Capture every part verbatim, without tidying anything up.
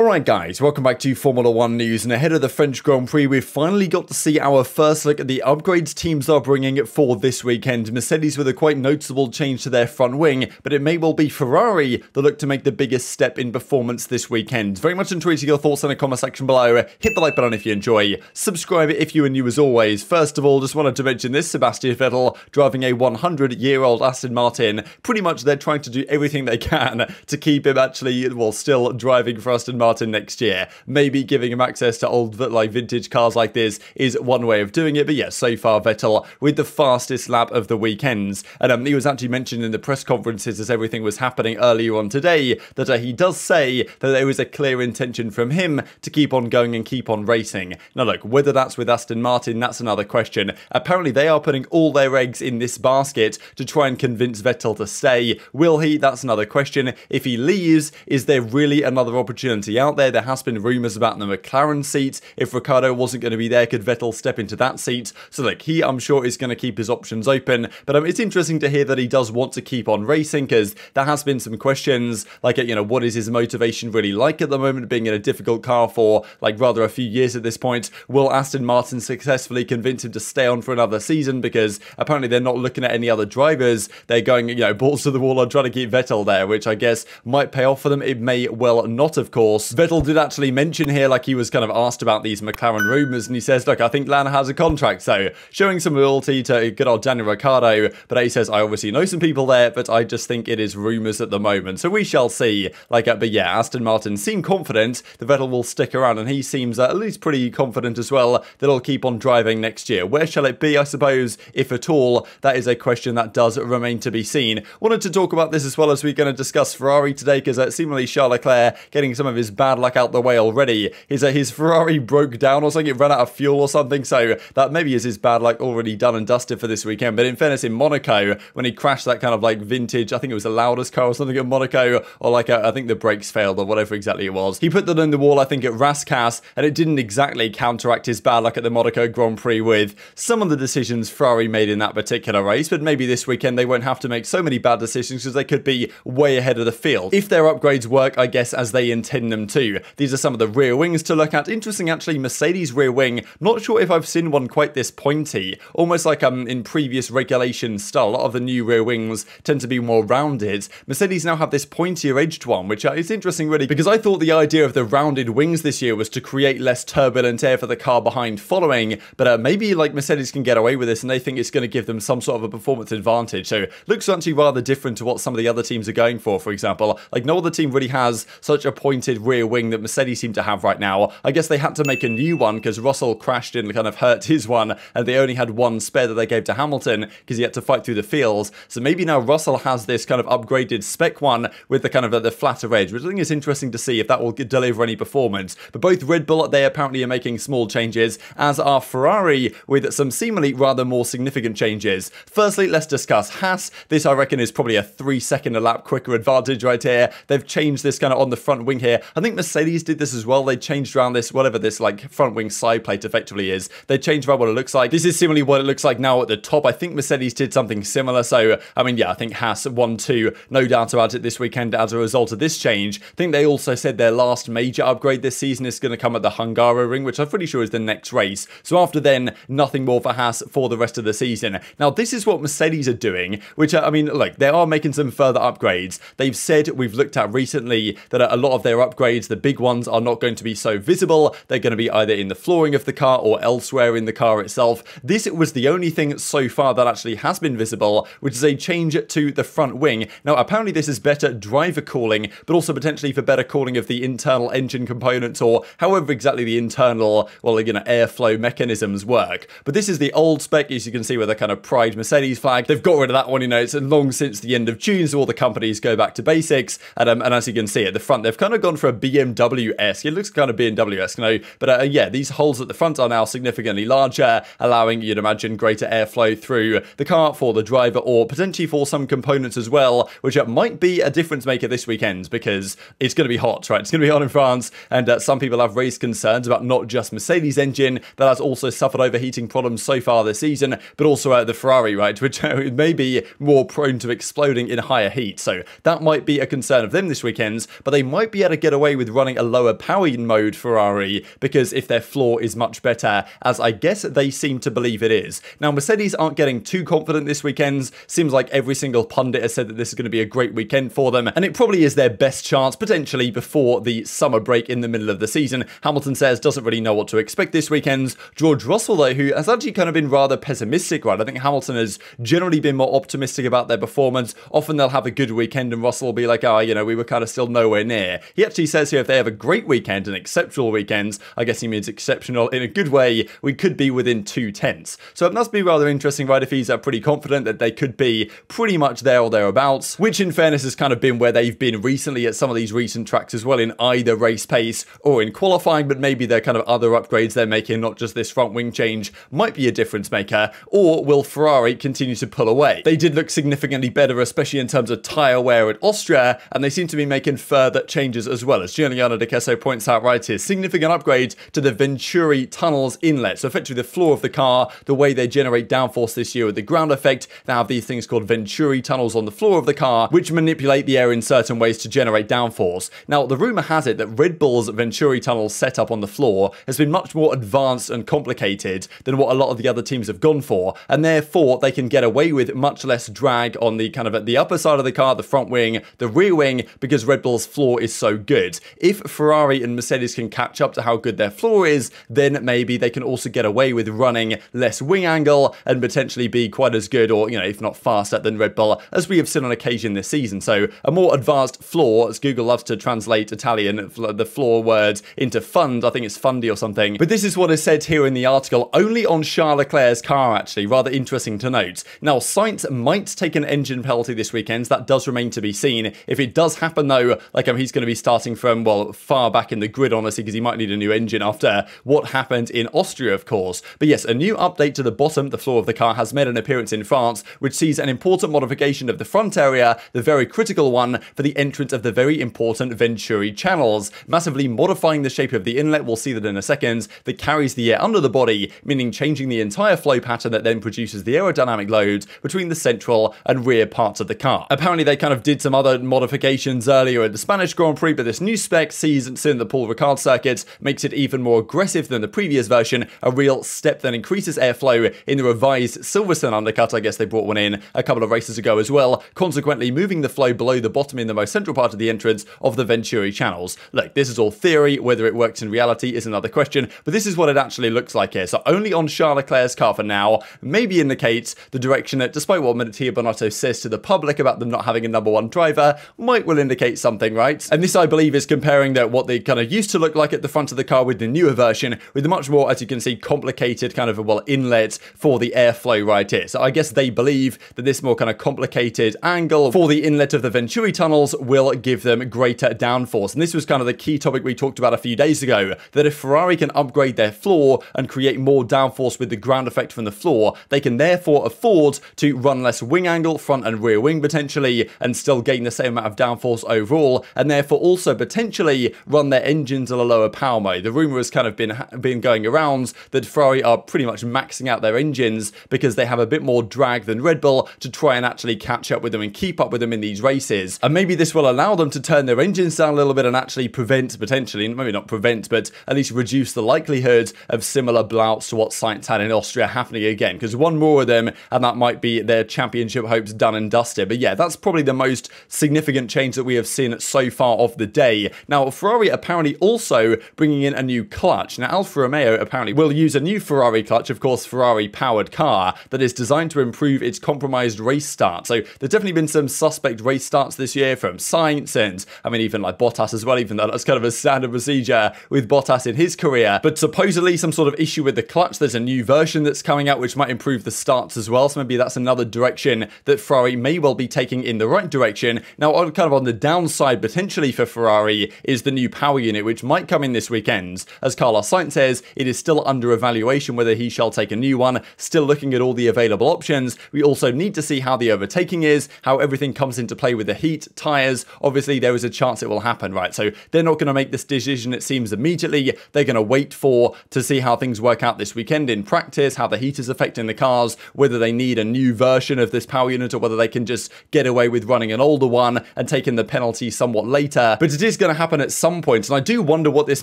Alright guys, welcome back to Formula One News, and ahead of the French Grand Prix we've finally got to see our first look at the upgrades teams are bringing for this weekend. Mercedes with a quite noticeable change to their front wing, but it may well be Ferrari that look to make the biggest step in performance this weekend. Very much enjoy your thoughts in the comment section below, hit the like button if you enjoy, subscribe if you are new as always. First of all, just wanted to mention this, Sebastian Vettel driving a one hundred year old Aston Martin. Pretty much they're trying to do everything they can to keep him actually, well, still driving for Aston Martin. Martin next year. Maybe giving him access to old, like, vintage cars like this is one way of doing it, but yeah, so far Vettel with the fastest lap of the weekends. And um, he was actually mentioned in the press conferences as everything was happening earlier on today that uh, he does say that there was a clear intention from him to keep on going and keep on racing. Now look, whether that's with Aston Martin, that's another question. Apparently they are putting all their eggs in this basket to try and convince Vettel to stay. Will he? That's another question. If he leaves, is there really another opportunity out there? There has been rumours about the McLaren seat. If Ricciardo wasn't going to be there, could Vettel step into that seat? So like, he, I'm sure, is going to keep his options open, but um, it's interesting to hear that he does want to keep on racing, because there has been some questions, like, you know, what is his motivation really like at the moment, being in a difficult car for, like, rather a few years at this point. Will Aston Martin successfully convince him to stay on for another season, because apparently they're not looking at any other drivers, they're going, you know, balls to the wall on trying to keep Vettel there, which I guess might pay off for them. It may well not, of course. Vettel did actually mention here, like, he was kind of asked about these McLaren rumours, and he says, look, I think Lando has a contract, so showing some loyalty to good old Daniel Ricciardo. But he says, I obviously know some people there, but I just think it is rumours at the moment, so we shall see. Like, uh, but yeah, Aston Martin seem confident that Vettel will stick around, and he seems uh, at least pretty confident as well that he'll keep on driving next year. Where shall it be, I suppose, if at all? That is a question that does remain to be seen. Wanted to talk about this as well, as we're going to discuss Ferrari today, because uh, seemingly Charles Leclerc getting some of his bad luck out the way already. His, uh, his Ferrari broke down or something, it ran out of fuel or something, so that maybe is his bad luck already done and dusted for this weekend. But in fairness, in Monaco, when he crashed that kind of like vintage, I think it was the loudest car or something at Monaco, or like a, I think the brakes failed or whatever exactly it was. He put that on the wall, I think, at Rascasse, and it didn't exactly counteract his bad luck at the Monaco Grand Prix with some of the decisions Ferrari made in that particular race, but maybe this weekend they won't have to make so many bad decisions, because they could be way ahead of the field. If their upgrades work, I guess, as they intend them too. These are some of the rear wings to look at. Interesting, actually, Mercedes rear wing. Not sure if I've seen one quite this pointy. Almost like um in previous regulation style. A lot of the new rear wings tend to be more rounded. Mercedes now have this pointier edged one, which is interesting, really, because I thought the idea of the rounded wings this year was to create less turbulent air for the car behind following, but uh, maybe like Mercedes can get away with this, and they think it's going to give them some sort of a performance advantage. So looks actually rather different to what some of the other teams are going for. For example, like, no other team really has such a pointed rear wing that Mercedes seem to have right now. I guess they had to make a new one because Russell crashed and kind of hurt his one, and they only had one spare that they gave to Hamilton because he had to fight through the fields. So maybe now Russell has this kind of upgraded spec one with the kind of uh, the flatter edge, which I think is interesting to see if that will deliver any performance. But both Red Bull, they apparently are making small changes, as are Ferrari, with some seemingly rather more significant changes. Firstly, let's discuss Haas. This, I reckon, is probably a three second a lap quicker advantage right here. They've changed this kind of on the front wing here. I think Mercedes did this as well. They changed around this, whatever this like front wing side plate effectively is. They changed around what it looks like. This is similarly what it looks like now at the top. I think Mercedes did something similar. So, I mean, yeah, I think Haas won two, no doubt about it, this weekend as a result of this change. I think they also said their last major upgrade this season is going to come at the Hungaroring, which I'm pretty sure is the next race. So after then, nothing more for Haas for the rest of the season. Now, this is what Mercedes are doing, which, I mean, look, they are making some further upgrades. They've said, we've looked at recently, that a lot of their upgrades, the big ones, are not going to be so visible. They're going to be either in the flooring of the car or elsewhere in the car itself. This was the only thing so far that actually has been visible, which is a change to the front wing. Now, apparently this is better driver cooling, but also potentially for better cooling of the internal engine components, or however exactly the internal, well, you know, airflow mechanisms work. But this is the old spec, as you can see, with a kind of pride Mercedes flag. They've got rid of that one, you know, it's long since the end of June, so all the companies go back to basics. And, um, and as you can see at the front, they've kind of gone for a B M W-esque. It looks kind of B M W-esque, you know, but uh, yeah, these holes at the front are now significantly larger, allowing, you'd imagine, greater airflow through the car for the driver, or potentially for some components as well, which uh, might be a difference maker this weekend, because it's going to be hot, right? It's going to be hot in France, and uh, some people have raised concerns about not just Mercedes' engine that has also suffered overheating problems so far this season, but also uh, the Ferrari, right, which uh, may be more prone to exploding in higher heat. So that might be a concern of them this weekend, but they might be able to get away away with running a lower power mode Ferrari because if their floor is much better, as I guess they seem to believe it is. Now, Mercedes aren't getting too confident this weekend. Seems like every single pundit has said that this is going to be a great weekend for them, and it probably is their best chance potentially before the summer break in the middle of the season. Hamilton says doesn't really know what to expect this weekend. George Russell, though, who has actually kind of been rather pessimistic, right? I think Hamilton has generally been more optimistic about their performance. Often they'll have a good weekend and Russell will be like, oh, you know, we were kind of still nowhere near. He actually says here if they have a great weekend, an exceptional weekend, I guess he means exceptional in a good way, we could be within two tenths. So it must be rather interesting, right, if he's uh, pretty confident that they could be pretty much there or thereabouts, which in fairness has kind of been where they've been recently at some of these recent tracks as well, in either race pace or in qualifying, but maybe their kind of other upgrades they're making, not just this front wing change, might be a difference maker. Or will Ferrari continue to pull away? They did look significantly better, especially in terms of tyre wear at Austria, and they seem to be making further changes as well, as Giuliano DeCesaro points out right here. Significant upgrade to the Venturi tunnels inlet, so effectively the floor of the car, the way they generate downforce this year with the ground effect. They have these things called Venturi tunnels on the floor of the car, which manipulate the air in certain ways to generate downforce. Now, the rumour has it that Red Bull's Venturi tunnel setup on the floor has been much more advanced and complicated than what a lot of the other teams have gone for, and therefore they can get away with much less drag on the kind of at the upper side of the car, the front wing, the rear wing, because Red Bull's floor is so good. If Ferrari and Mercedes can catch up to how good their floor is, then maybe they can also get away with running less wing angle and potentially be quite as good, or, you know, if not faster than Red Bull, as we have seen on occasion this season. So a more advanced floor, as Google loves to translate Italian, the floor word into fund, I think it's fundy or something. But this is what is said here in the article, only on Charles Leclerc's car, actually, rather interesting to note. Now, Sainz might take an engine penalty this weekend, that does remain to be seen. If it does happen, though, like um, he's going to be starting from, well, far back in the grid, honestly, because he might need a new engine after what happened in Austria, of course. But yes, a new update to the bottom, the floor of the car, has made an appearance in France, which sees an important modification of the front area, the very critical one for the entrance of the very important Venturi channels, massively modifying the shape of the inlet, we'll see that in a second, that carries the air under the body, meaning changing the entire flow pattern that then produces the aerodynamic load between the central and rear parts of the car. Apparently, they kind of did some other modifications earlier at the Spanish Grand Prix, but this new spec sees in the Paul Ricard circuit makes it even more aggressive than the previous version, a real step that increases airflow in the revised Silverstone undercut. I guess they brought one in a couple of races ago as well, consequently moving the flow below the bottom in the most central part of the entrance of the Venturi channels. Look, this is all theory, whether it works in reality is another question, but this is what it actually looks like here. So only on Charles Leclerc's car for now, maybe indicates the direction that, despite what Mattia Bonotto says to the public about them not having a number one driver, might well indicate something, right? And this, I believe, is comparing that what they kind of used to look like at the front of the car with the newer version, with a much more, as you can see, complicated kind of, well, inlet for the airflow right here. So I guess they believe that this more kind of complicated angle for the inlet of the Venturi tunnels will give them greater downforce. And this was kind of the key topic we talked about a few days ago, that if Ferrari can upgrade their floor and create more downforce with the ground effect from the floor, they can therefore afford to run less wing angle, front and rear wing potentially, and still gain the same amount of downforce overall, and therefore also potentially run their engines at a lower power mode. The rumor has kind of been been going around that Ferrari are pretty much maxing out their engines because they have a bit more drag than Red Bull to try and actually catch up with them and keep up with them in these races. And maybe this will allow them to turn their engines down a little bit and actually prevent, potentially, maybe not prevent, but at least reduce the likelihood of similar blouts to what Sainz had in Austria happening again, because one more of them and that might be their championship hopes done and dusted. But yeah, that's probably the most significant change that we have seen so far of the day. Now, for Ferrari apparently also bringing in a new clutch. Now, Alfa Romeo apparently will use a new Ferrari clutch, of course, Ferrari-powered car, that is designed to improve its compromised race start. So there's definitely been some suspect race starts this year from Sainz and, I mean, even like Bottas as well, even though that's kind of a standard procedure with Bottas in his career. But supposedly some sort of issue with the clutch. There's a new version that's coming out which might improve the starts as well. So maybe that's another direction that Ferrari may well be taking in the right direction. Now, kind of on the downside potentially for Ferrari is the new power unit, which might come in this weekend. As Carlos Sainz says, it is still under evaluation whether he shall take a new one, still looking at all the available options. We also need to see how the overtaking is, how everything comes into play with the heat, tyres. Obviously, there is a chance it will happen, right? So they're not going to make this decision, it seems, immediately. They're going to wait for to see how things work out this weekend in practice, how the heat is affecting the cars, whether they need a new version of this power unit or whether they can just get away with running an older one and taking the penalty somewhat later. But it is going to happen at some point, and I do wonder what this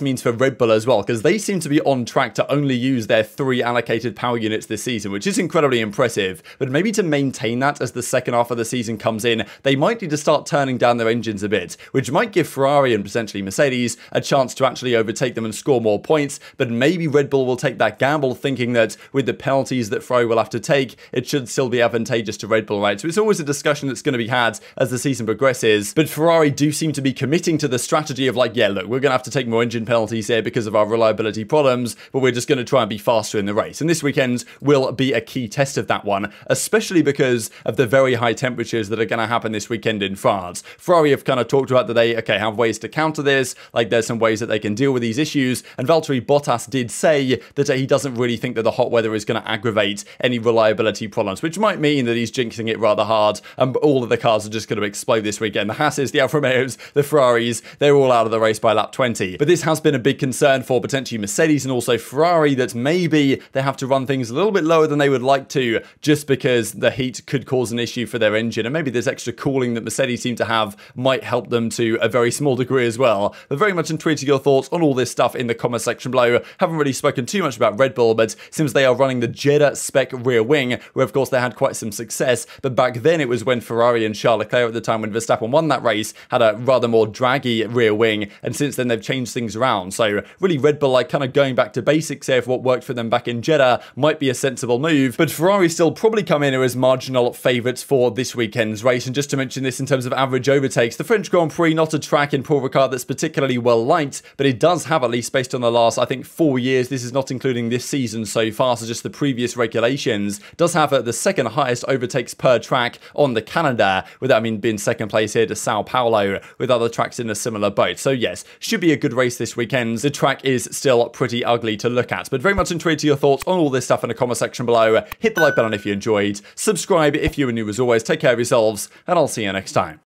means for Red Bull as well, because they seem to be on track to only use their three allocated power units this season, which is incredibly impressive, but maybe to maintain that as the second half of the season comes in, they might need to start turning down their engines a bit, which might give Ferrari and potentially Mercedes a chance to actually overtake them and score more points, but maybe Red Bull will take that gamble, thinking that with the penalties that Ferrari will have to take, it should still be advantageous to Red Bull, right? So it's always a discussion that's going to be had as the season progresses, but Ferrari do seem to be committing to the strategy of like, yeah, look, we're going to have to take more engine penalties here because of our reliability problems, but we're just going to try and be faster in the race. And this weekend will be a key test of that one, especially because of the very high temperatures that are going to happen this weekend in France. Ferrari have kind of talked about that they, okay, have ways to counter this, like there's some ways that they can deal with these issues, and Valtteri Bottas did say that he doesn't really think that the hot weather is going to aggravate any reliability problems, which might mean that he's jinxing it rather hard, and all of the cars are just going to explode this weekend. The Haases, the Alfa Romeos, the Ferraris, they're all out of the race by lap twenty. But this has been a big concern for potentially Mercedes and also Ferrari, that maybe they have to run things a little bit lower than they would like to, just because the heat could cause an issue for their engine, and maybe this extra cooling that Mercedes seem to have might help them to a very small degree as well. But very much intrigued your thoughts on all this stuff in the comment section below. Haven't really spoken too much about Red Bull, but since they are running the Jeddah spec rear wing, where of course they had quite some success, but back then it was when Ferrari and Charles Leclerc at the time when Verstappen won that race had a rather more draggy rear wing, and since then they've changed things around. So really Red Bull, like, kind of going back to basics here for what worked for them back in Jeddah might be a sensible move, but Ferrari still probably come in as marginal favourites for this weekend's race. And just to mention this in terms of average overtakes, the French Grand Prix, not a track in Paul Ricard that's particularly well liked, but it does have, at least based on the last, I think, four years, this is not including this season so far, so just the previous regulations, does have uh, the second highest overtakes per track on the calendar, with that, I mean, being second place here to Sao Paulo, with other tracks in a similar boat. So yes, should be a good race this weekend. The track is still pretty ugly to look at, but very much intrigued to your thoughts on all this stuff in the comment section below. Hit the like button if you enjoyed, subscribe if you are new as always, take care of yourselves, and I'll see you next time.